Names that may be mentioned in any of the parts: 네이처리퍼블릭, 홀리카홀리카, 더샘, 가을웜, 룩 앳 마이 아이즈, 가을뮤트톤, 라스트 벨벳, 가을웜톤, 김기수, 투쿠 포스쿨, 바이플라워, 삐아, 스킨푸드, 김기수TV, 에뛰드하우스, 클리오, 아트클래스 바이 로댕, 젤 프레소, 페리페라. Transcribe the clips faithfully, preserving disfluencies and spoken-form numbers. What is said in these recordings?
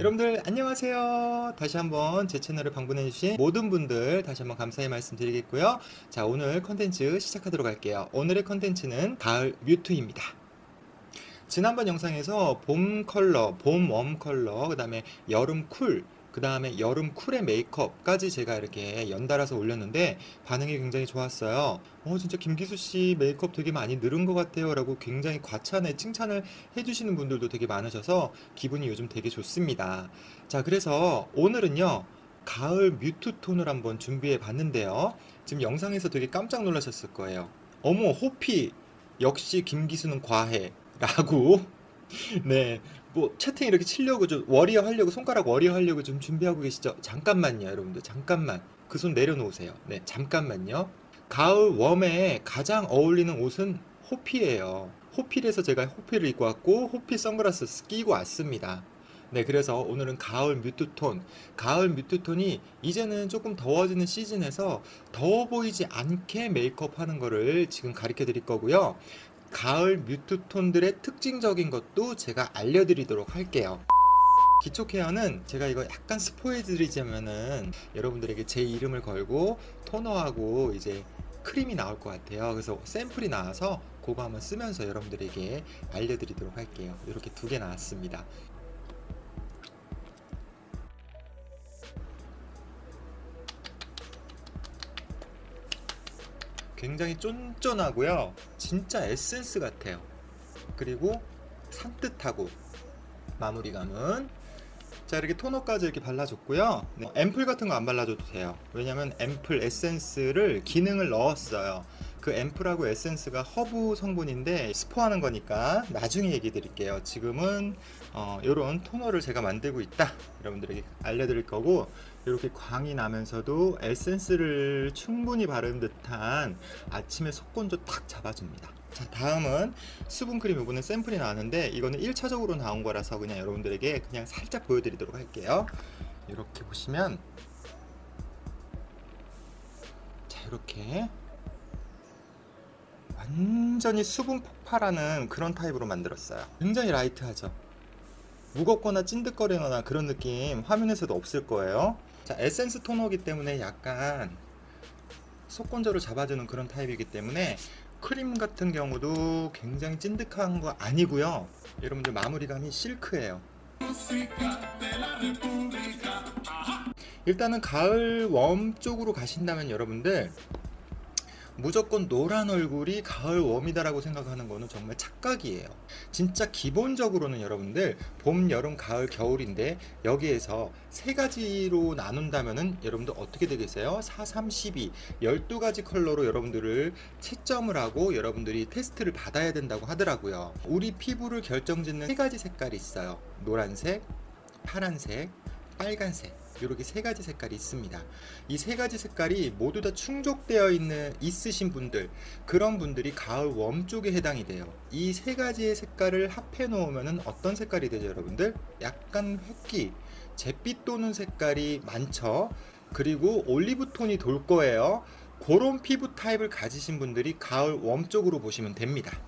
여러분들 안녕하세요. 다시 한번 제 채널을 방문해주신 모든 분들 다시 한번 감사의 말씀 드리겠고요. 자, 오늘 컨텐츠 시작하도록 할게요. 오늘의 컨텐츠는 가을 뮤트입니다. 지난번 영상에서 봄 컬러, 봄 웜 컬러, 그 다음에 여름 쿨, 그 다음에 여름 쿨의 메이크업까지 제가 이렇게 연달아서 올렸는데 반응이 굉장히 좋았어요. 어, 진짜 김기수씨 메이크업 되게 많이 늘은 것 같아요 라고 굉장히 과찬에 칭찬을 해주시는 분들도 되게 많으셔서 기분이 요즘 되게 좋습니다. 자, 그래서 오늘은요 가을 뮤트 톤을 한번 준비해 봤는데요, 지금 영상에서 되게 깜짝 놀라셨을 거예요. 어머, 호피 역시 김기수는 과해 라고 네, 뭐 채팅 이렇게 치려고 좀 워리어 하려고, 손가락 워리어 하려고 좀 준비하고 계시죠? 잠깐만요 여러분들, 잠깐만 그 손 내려놓으세요. 네, 잠깐만요. 가을 웜에 가장 어울리는 옷은 호피예요. 호피에서 제가 호피를 입고 왔고 호피 선글라스 끼고 왔습니다. 네, 그래서 오늘은 가을 뮤트톤, 가을 뮤트톤이 이제는 조금 더워지는 시즌에서 더워 보이지 않게 메이크업 하는 거를 지금 가르쳐 드릴 거고요. 가을 뮤트톤들의 특징적인 것도 제가 알려드리도록 할게요. 기초케어는 제가 이거 약간 스포해드리자면은 여러분들에게 제 이름을 걸고 토너하고 이제 크림이 나올 것 같아요. 그래서 샘플이 나와서 그거 한번 쓰면서 여러분들에게 알려드리도록 할게요. 이렇게 두 개 나왔습니다. 굉장히 쫀쫀하고요, 진짜 에센스 같아요. 그리고 산뜻하고 마무리감은, 자 이렇게 토너까지 이렇게 발라줬고요. 네, 앰플 같은 거 안 발라줘도 돼요. 왜냐면 앰플 에센스를 기능을 넣었어요. 그 앰플하고 에센스가 허브 성분인데 스포하는 거니까 나중에 얘기 드릴게요. 지금은 어, 이런 토너를 제가 만들고 있다 여러분들에게 알려드릴 거고, 이렇게 광이 나면서도 에센스를 충분히 바른 듯한 아침에 속건조 탁 잡아줍니다. 자, 다음은 수분크림. 이번에 샘플이 나왔는데 이거는 일 차적으로 나온 거라서 그냥 여러분들에게 그냥 살짝 보여드리도록 할게요. 이렇게 보시면, 자 이렇게 완전히 수분 폭발하는 그런 타입으로 만들었어요. 굉장히 라이트하죠. 무겁거나 찐득거리거나 그런 느낌 화면에서도 없을 거예요. 자, 에센스 토너이기 때문에 약간 속건조를 잡아주는 그런 타입이기 때문에 크림 같은 경우도 굉장히 찐득한 거 아니고요. 여러분들 마무리감이 실크예요. 일단은 가을 웜 쪽으로 가신다면 여러분들 무조건 노란 얼굴이 가을 웜이다라고 생각하는 거는 정말 착각이에요. 진짜 기본적으로는 여러분들 봄, 여름, 가을, 겨울인데 여기에서 세 가지로 나눈다면은 여러분들 어떻게 되겠어요? 사, 삼, 십이, 열두 가지 컬러로 여러분들을 채점을 하고 여러분들이 테스트를 받아야 된다고 하더라고요. 우리 피부를 결정짓는 세 가지 색깔이 있어요. 노란색, 파란색, 빨간색. 이렇게 세 가지 색깔이 있습니다. 이 세 가지 색깔이 모두 다 충족되어 있는 있으신 분들, 그런 분들이 가을 웜 쪽에 해당이 돼요. 이 세 가지의 색깔을 합해 놓으면은 어떤 색깔이 되죠, 여러분들? 약간 햇기, 잿빛 도는 색깔이 많죠. 그리고 올리브 톤이 돌 거예요. 그런 피부 타입을 가지신 분들이 가을 웜 쪽으로 보시면 됩니다.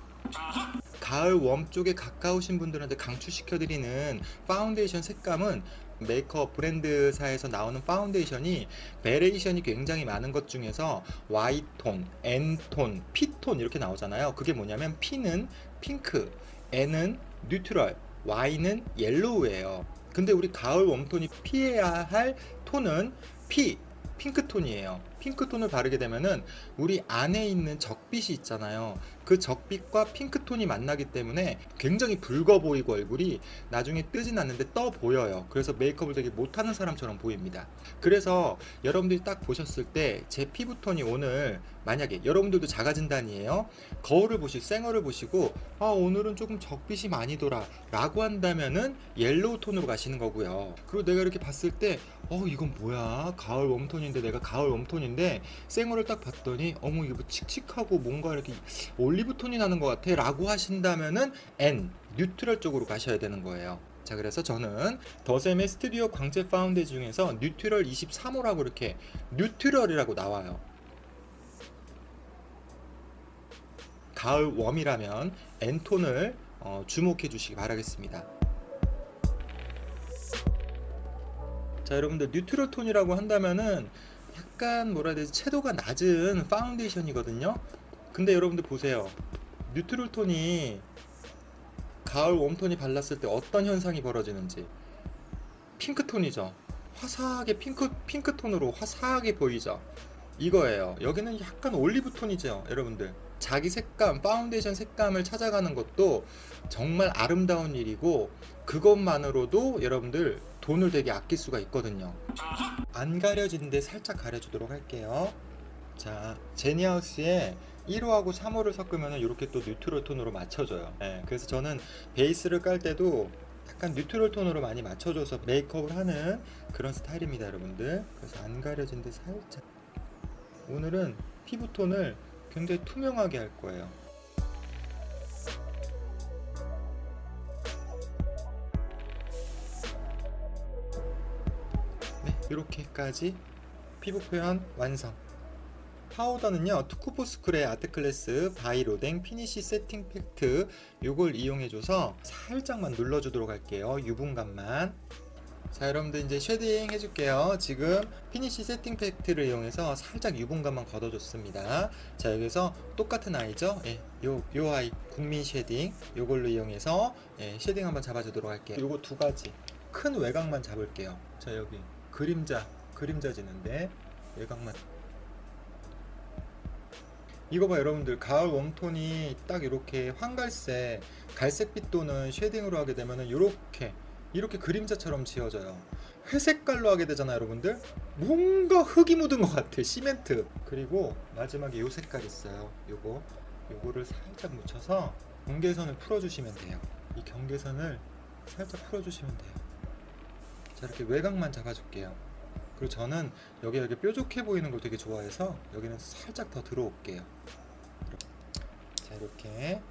가을 웜 쪽에 가까우신 분들한테 강추시켜드리는 파운데이션 색감은, 메이크업 브랜드사에서 나오는 파운데이션이 베레이션이 굉장히 많은 것 중에서 Y톤, N톤, P톤 이렇게 나오잖아요. 그게 뭐냐면 P는 핑크, N은 뉴트럴, Y는 옐로우예요. 근데 우리 가을 웜톤이 피해야 할 톤은 P, 핑크톤이에요. 핑크톤을 바르게 되면은 우리 안에 있는 적빛이 있잖아요. 그 적빛과 핑크톤이 만나기 때문에 굉장히 붉어 보이고 얼굴이 나중에 뜨진 않는데 떠 보여요. 그래서 메이크업을 되게 못하는 사람처럼 보입니다. 그래서 여러분들이 딱 보셨을 때 제 피부톤이 오늘 만약에 여러분들도 자가진단이에요. 거울을 보시고 생얼을 보시고 아 오늘은 조금 적빛이 많이 돌아 라고 한다면은 옐로우 톤으로 가시는 거고요. 그리고 내가 이렇게 봤을 때 어 이건 뭐야, 가을 웜톤인데 내가 가을 웜톤인데 생얼을 딱 봤더니 어머 이거 뭐 칙칙하고 뭔가 이렇게 올리브 톤이 나는 것 같아 라고 하신다면은 N, 뉴트럴 쪽으로 가셔야 되는 거예요. 자, 그래서 저는 더샘의 스튜디오 광채 파운데이션 중에서 뉴트럴 이십삼 호라고 이렇게 뉴트럴이라고 나와요. 가을 웜이라면 N톤을 어, 주목해 주시기 바라겠습니다. 자, 여러분들 뉴트럴톤이라고 한다면은 약간 뭐라 해야 되지, 채도가 낮은 파운데이션이거든요. 근데 여러분들 보세요. 뉴트럴톤이 가을 웜톤이 발랐을 때 어떤 현상이 벌어지는지, 핑크톤이죠. 화사하게 핑크, 핑크톤으로 화사하게 보이죠. 이거예요. 여기는 약간 올리브톤이죠. 여러분들 자기 색감, 파운데이션 색감을 찾아가는 것도 정말 아름다운 일이고, 그것만으로도 여러분들 돈을 되게 아낄 수가 있거든요. 안 가려진데 살짝 가려주도록 할게요. 자, 제니하우스의 일 호하고 삼 호를 섞으면 이렇게 또 뉴트럴 톤으로 맞춰줘요. 네, 그래서 저는 베이스를 깔 때도 약간 뉴트럴 톤으로 많이 맞춰줘서 메이크업을 하는 그런 스타일입니다, 여러분들. 그래서 안 가려진데 살짝. 오늘은 피부톤을 굉장히 투명하게 할 거예요. 네, 이렇게까지 피부 표현 완성. 파우더는요, 투쿠 포스쿨의 아트클래스 바이 로댕 피니쉬 세팅 팩트, 요걸 이용해줘서 살짝만 눌러주도록 할게요. 유분감만. 자, 여러분들 이제 쉐딩 해줄게요. 지금 피니쉬 세팅 팩트를 이용해서 살짝 유분감만 걷어줬습니다. 자, 여기서 똑같은 아이죠. 예, 요, 요 아이 국민 쉐딩, 요걸로 이용해서 예, 쉐딩 한번 잡아주도록 할게요. 요거 두 가지 큰 외곽만 잡을게요. 자, 여기 그림자, 그림자 지는데 외곽만. 이거 봐, 여러분들. 가을 웜톤이 딱 이렇게 황갈색, 갈색빛 또는 쉐딩으로 하게 되면은 이렇게 이렇게 그림자처럼 지어져요. 회색깔로 하게 되잖아요, 여러분들. 뭔가 흙이 묻은 것 같아, 시멘트. 그리고 마지막에 요 색깔 있어요. 요거, 요거를 살짝 묻혀서 경계선을 풀어주시면 돼요. 이 경계선을 살짝 풀어주시면 돼요. 자, 이렇게 외곽만 잡아줄게요. 그리고 저는 여기 이렇게 뾰족해 보이는 걸 되게 좋아해서 여기는 살짝 더 들어올게요. 자, 이렇게.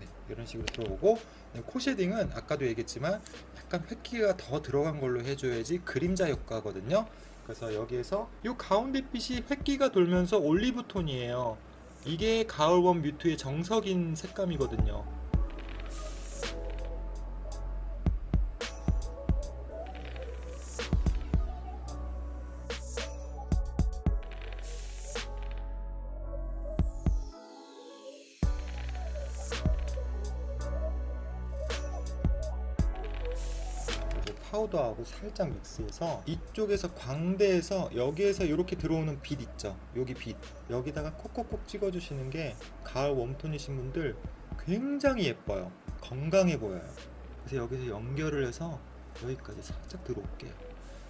네, 이런 식으로 들어오고, 네, 코 쉐딩은 아까도 얘기했지만 약간 회기가 더 들어간 걸로 해줘야지 그림자 효과거든요. 그래서 여기에서 이 가운데빛이 회기가 돌면서 올리브톤이에요. 이게 가을웜 뮤트의 정석인 색감이거든요. 파우더하고 살짝 믹스해서 이쪽에서 광대에서 여기에서 이렇게 들어오는 빛 있죠? 여기 빛, 여기다가 콕콕콕 찍어주시는 게 가을 웜톤이신 분들 굉장히 예뻐요. 건강해 보여요. 그래서 여기서 연결을 해서 여기까지 살짝 들어올게요.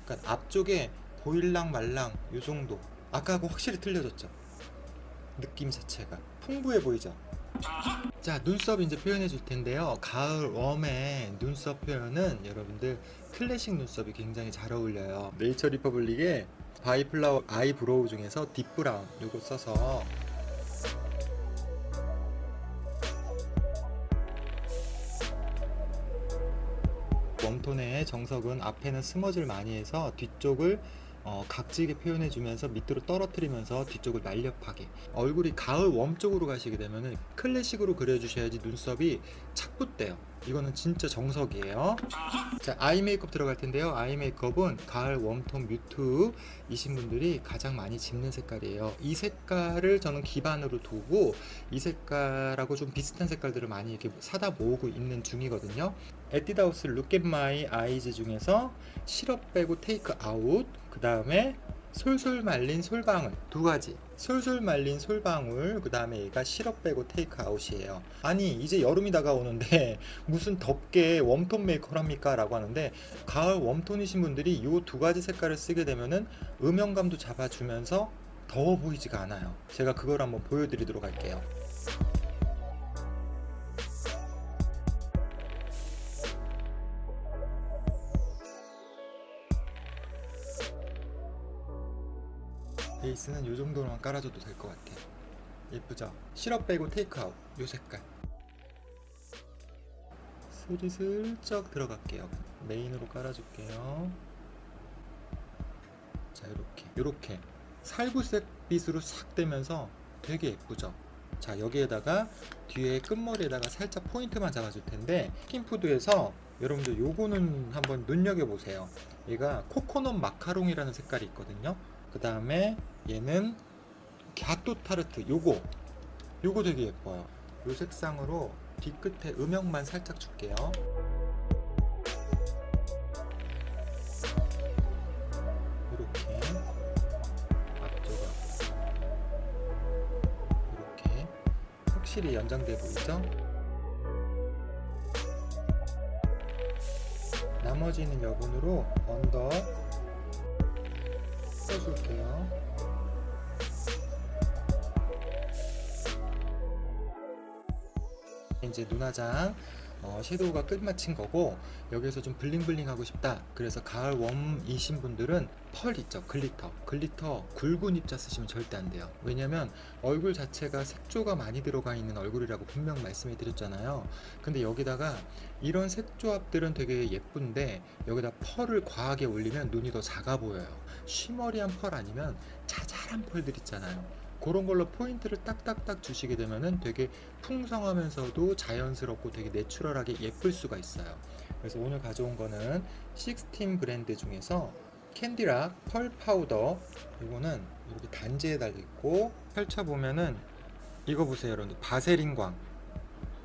그러니까 앞쪽에 보일랑 말랑 이 정도. 아까하고 확실히 틀려졌죠? 느낌 자체가 풍부해 보이죠? 자, 눈썹 이제 표현해 줄 텐데요. 가을 웜의 눈썹 표현은 여러분들 클래식 눈썹이 굉장히 잘 어울려요. 네이처리퍼블릭의 바이플라워 아이브로우 중에서 딥브라운, 요거 써서 웜톤의 정석은 앞에는 스머즈를 많이 해서 뒤쪽을 어, 각지게 표현해주면서 밑으로 떨어뜨리면서 뒤쪽을 날렵하게, 얼굴이 가을 웜 쪽으로 가시게 되면은 클래식으로 그려주셔야지 눈썹이 착붙대요. 이거는 진짜 정석이에요. 자, 아이 메이크업 들어갈 텐데요. 아이 메이크업은 가을 웜톤 뮤트 이신 분들이 가장 많이 짚는 색깔이에요. 이 색깔을 저는 기반으로 두고 이 색깔하고 좀 비슷한 색깔들을 많이 이렇게 사다 모으고 있는 중이거든요. 에뛰드하우스 룩 앳 마이 아이즈 중에서 시럽 빼고 테이크 아웃, 그 다음에 솔솔 말린 솔방울 두 가지, 솔솔 말린 솔방울, 그 다음에 얘가 시럽 빼고 테이크 아웃이에요. 아니, 이제 여름이 다가오는데 무슨 덥게 웜톤 메이크업을 합니까? 라고 하는데, 가을 웜톤이신 분들이 이 두 가지 색깔을 쓰게 되면은 음영감도 잡아주면서 더워 보이지가 않아요. 제가 그걸 한번 보여드리도록 할게요. 베이스는 이 정도로만 깔아줘도 될 것 같아요. 예쁘죠? 시럽 빼고 테이크아웃 이 색깔 슬쩍 들어갈게요. 메인으로 깔아줄게요. 자, 이렇게 이렇게 살구색 빛으로 싹 되면서 되게 예쁘죠? 자, 여기에다가 뒤에 끝머리에다가 살짝 포인트만 잡아줄 텐데, 스킨푸드에서 여러분들 요거는 한번 눈여겨보세요. 얘가 코코넛 마카롱이라는 색깔이 있거든요. 그 다음에 얘는 갸또 타르트, 요거 요거 되게 예뻐요. 요 색상으로 뒤끝에 음영만 살짝 줄게요. 이렇게 앞쪽으로 이렇게 확실히 연장돼 보이죠? 나머지는 여분으로 언더 써줄게요. 이제 눈화장 어, 섀도우가 끝마친 거고, 여기에서 좀 블링블링 하고 싶다, 그래서 가을 웜이신 분들은 펄 있죠, 글리터 글리터 굵은 입자 쓰시면 절대 안 돼요. 왜냐면 얼굴 자체가 색조가 많이 들어가 있는 얼굴이라고 분명 말씀해 드렸잖아요. 근데 여기다가 이런 색조합들은 되게 예쁜데 여기다 펄을 과하게 올리면 눈이 더 작아 보여요. 쉬머리한 펄 아니면 자잘한 펄들 있잖아요. 그런 걸로 포인트를 딱딱딱 주시게 되면은 되게 풍성하면서도 자연스럽고 되게 내추럴하게 예쁠 수가 있어요. 그래서 오늘 가져온 거는 식스틴 브랜드 중에서 캔디락 펄 파우더, 이거는 이렇게 단지에 달려있고, 펼쳐보면은 이거 보세요 여러분들, 바세린광.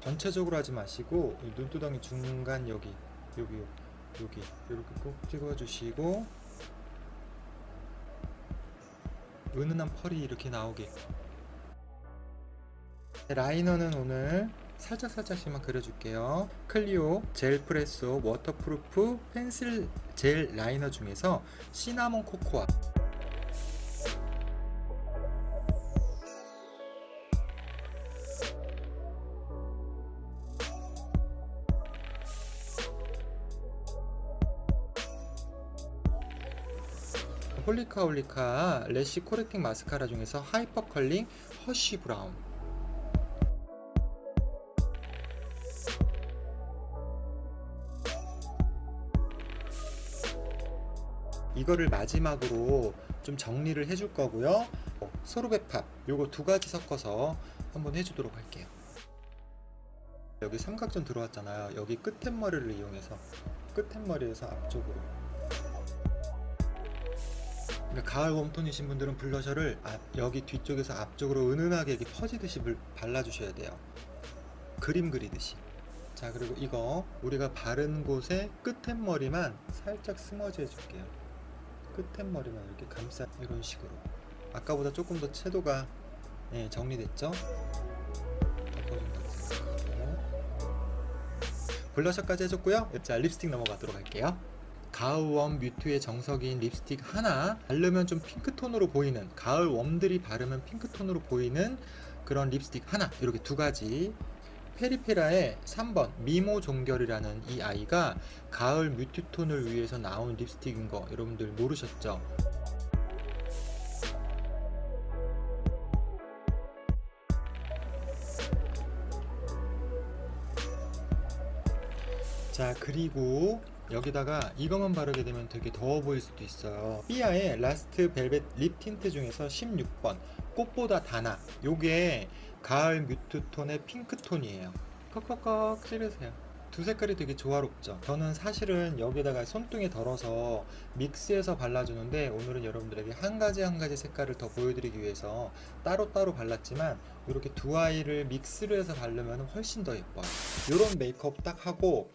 전체적으로 하지 마시고 눈두덩이 중간 여기 여기 여기 이렇게 꼭 찍어주시고, 은은한 펄이 이렇게 나오게. 라이너는 오늘 살짝살짝씩만 그려줄게요. 클리오, 젤 프레소, 워터프루프 펜슬 젤 라이너 중에서 시나몬 코코아. 홀리카홀리카 래쉬 코렉팅 마스카라 중에서 하이퍼 컬링 허쉬 브라운. 이거를 마지막으로 좀 정리를 해줄 거고요. 소르베팝 요거 두 가지 섞어서 한번 해주도록 할게요. 여기 삼각존 들어왔잖아요. 여기 끝머리를 이용해서 끝머리에서 앞쪽으로, 그러니까 가을 웜톤이신 분들은 블러셔를 앞, 여기 뒤쪽에서 앞쪽으로 은은하게 이렇게 퍼지듯이 발라주셔야 돼요. 그림 그리듯이. 자, 그리고 이거 우리가 바른 곳에 끝머리만 살짝 스머지 해줄게요. 끝머리만 이렇게 감싸, 이런 식으로. 아까보다 조금 더 채도가 예, 정리됐죠? 덮어준다고 생각하고 블러셔까지 해줬고요. 자, 립스틱 넘어가도록 할게요. 가을웜 뮤트의 정석인 립스틱 하나, 바르면 좀 핑크톤으로 보이는, 가을웜들이 바르면 핑크톤으로 보이는 그런 립스틱 하나, 이렇게 두 가지. 페리페라의 삼 번 미모 종결이라는 이 아이가 가을 뮤트톤을 위해서 나온 립스틱인 거 여러분들 모르셨죠? 자, 그리고 여기다가 이것만 바르게 되면 되게 더워 보일 수도 있어요. 삐아의 라스트 벨벳 립 틴트 중에서 십육 번 꽃보다 다나, 요게 가을 뮤트톤의 핑크톤이에요. 컥컥컥 찌르세요. 두 색깔이 되게 조화롭죠. 저는 사실은 여기다가 손등에 덜어서 믹스해서 발라주는데, 오늘은 여러분들에게 한 가지 한 가지 색깔을 더 보여드리기 위해서 따로따로 발랐지만, 이렇게 두 아이를 믹스를 해서 바르면 훨씬 더 예뻐요. 요런 메이크업 딱 하고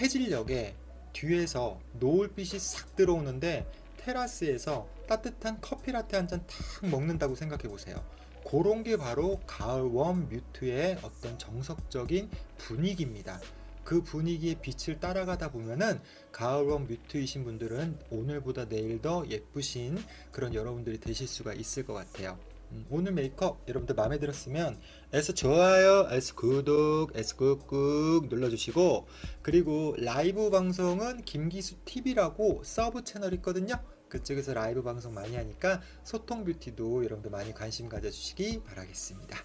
해질녘에 뒤에서 노을빛이 싹 들어오는데 테라스에서 따뜻한 커피라떼 한 잔 탁 먹는다고 생각해보세요. 그런 게 바로 가을웜 뮤트의 어떤 정석적인 분위기입니다. 그 분위기의 빛을 따라가다 보면은 가을웜 뮤트이신 분들은 오늘보다 내일 더 예쁘신 그런 여러분들이 되실 수가 있을 것 같아요. 오늘 메이크업 여러분들 마음에 들었으면 S 좋아요, S 구독, S 꾹꾹 눌러주시고, 그리고 라이브 방송은 김기수티비라고 서브 채널 있거든요. 그쪽에서 라이브 방송 많이 하니까 소통 뷰티도 여러분들 많이 관심 가져주시기 바라겠습니다.